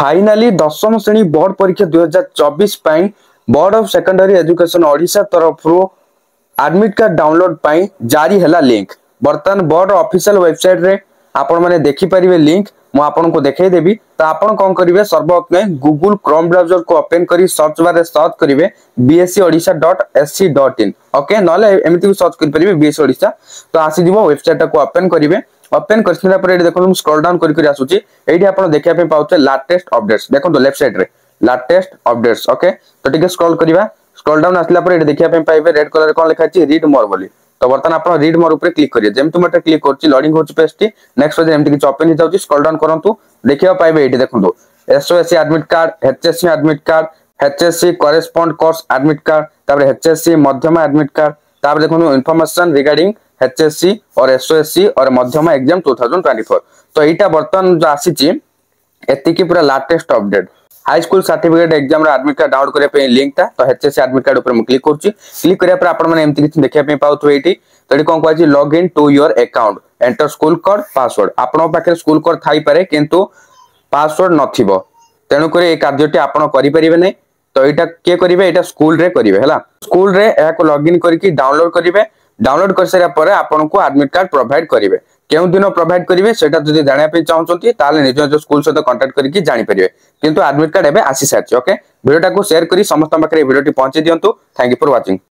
Finally दशम श्रेणी board परीक्षा 2024 board of secondary education Odisha तरफ एडमिट कार्ड डाउनलोड जारी है लिंक। बर्तमान बोर्ड ऑफिशियल वेबसाइट रे आपण माने देखि परिवे लिंक मु आपण को देखै देबी। तो आपण कोन करिवे सर्वप्रथमे गूगल क्रोम ब्राउजर को ओपन करी सर्च बार रे सर्च करिवे bsc odisha.sc.in। ओके नले एमिति को सर्च करि परिवे bsc odisha तो आसी दिबो वेबसाइट को ओपन करिवे। ओपन करसिना पर एडी देखो स्क्रॉल डाउन करि करि आसुची एडी आपण देखै पे पाउते लेटेस्ट अपडेट्स। देखो तो लेफ्ट साइड रे लेटेस्ट अपडेट्स। ओके तो ठीक स्क्रॉल करिवा स्क्रॉल डाउन आसला पर एडी देखै पे पाइबे रेड कलर कोन लिखा छि रीड मोर बोली। तो बर्तमान आप रीड मोर ऊपर क्लिक करिए जेम तुम एटा क्लिक करछि लोडिंग होछि पेज टी नेक्स्ट पेज एमति कि ओपन हि जाउछि। स्क्रॉल डाउन करंतु देखियो पाइबे एटी देखंतु SOSC admit card HSC admit card HSC correspond course admit card तापर एचएससी मध्यमा एडमिट कार्ड तापर देखंतु इन्फॉर्मेशन रिगार्डिंग एचएससी और एसओएससी और मध्यमा एग्जाम 2024। तो एटा बर्तमान जो आसीछि एति कि पूरा latest update high school certificate exam रा एडमिट कार्ड डाउनलोड करे पे लिंक ता। तो एचएससी एडमिट कार्ड ऊपर मैं क्लिक करछि क्लिक करिया पर आपन माने एमति किछ देखिया पे पाउथु एठी। तो एठी कोन कहै छि log in to your account enter school code password. आपन पाखे स्कूल कोड थाई पारे किंतु पासवर्ड नथिबो तेनु करे ए कार्यटी आपन करि परिबे नै। तो एटा के करिवे एटा स्कूल रे करिवे हला। स्कूल रे ए को लॉग इन करकि डाउनलोड करिवे। डाउनलोड कर सरिया पर आपन को एडमिट कार्ड प्रोवाइड करिवे केउ दिन प्रोवाइड करिवे सेटा जदि जाने पे चाहौछंती ताले निज जो स्कूल सहित कांटेक्ट करके जानि परिवे किंतु एडमिट कार्ड एबे आसी सारछि। ओके वीडियोटा को शेयर करी समस्त माकरे वीडियोटी पहुंचे दियंतु। Thank you for watching.